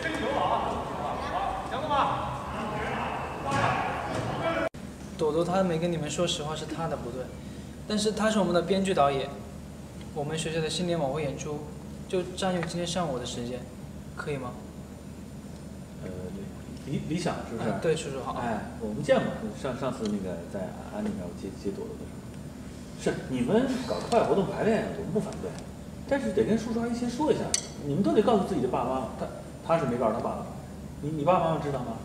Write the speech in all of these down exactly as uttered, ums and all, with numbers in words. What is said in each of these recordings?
吹牛了啊！行了吧？朵朵他没跟你们说实话是他的不对，但是他是我们的编剧导演，我们学校的新年晚会演出就占用今天上午的时间，可以吗？呃，理理想是不是？对，叔叔好。哎，我们见过，上上次那个在安安那边我接接朵朵的时候。 是你们搞课外活动排练，我们不反对，但是得跟叔叔阿姨先说一下，你们都得告诉自己的爸妈。他他是没告诉他爸爸，你你爸爸妈妈知道吗？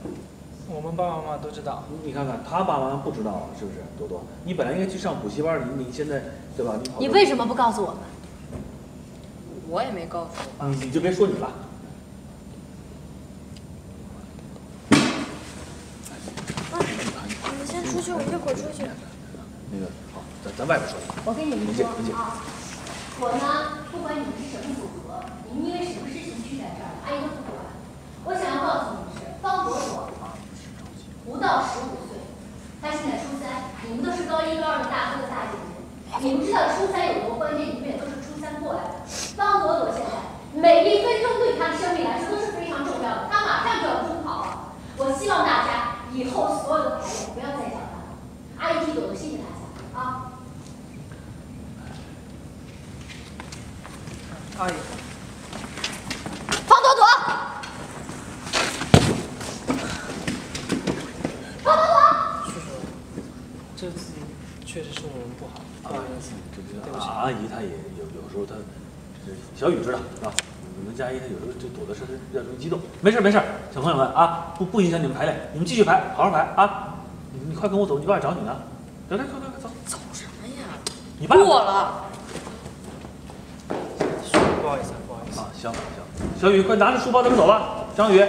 我们爸爸妈妈都知道。你看看他爸爸妈妈不知道啊，是不是？朵朵，你本来应该去上补习班，你你现在对吧？你跑。你为什么不告诉我们？我也没告诉我爸。你就别说你了。爸，你们先出去，我一会儿出去。那个。 咱外边说。我跟你们说啊，我呢，不管你们是什么组合，你们因为什么事情聚在这儿，阿姨都不管。我想要告诉你们是，方朵朵不到十五岁，她现在初三，你们都是高一高二的大哥大姐姐，你们知道初三有多关键，你们也都是初三过来的。方朵朵现在每一分钟对她的生命来说都是非常重要的，她马上就要中考了。我希望大家以后所有的排练不要再讲她了，阿姨替朵朵谢谢大家啊。 阿姨，方朵朵，方朵朵，叔叔，这次确实是我们不好，不好意思，对不起。阿姨她也有有时候她，小雨知道啊，我们家阿姨她有时候这朵朵事要容易激动，没事没事，小朋友们啊，不不影响你们排练，你们继续排，好好排啊！你你快跟我走，你爸找你呢，来来快快快走。走什么呀？你爸过了。 不好意思，不好意思啊，行行，小雨，快拿着书包，咱们走了。张宇。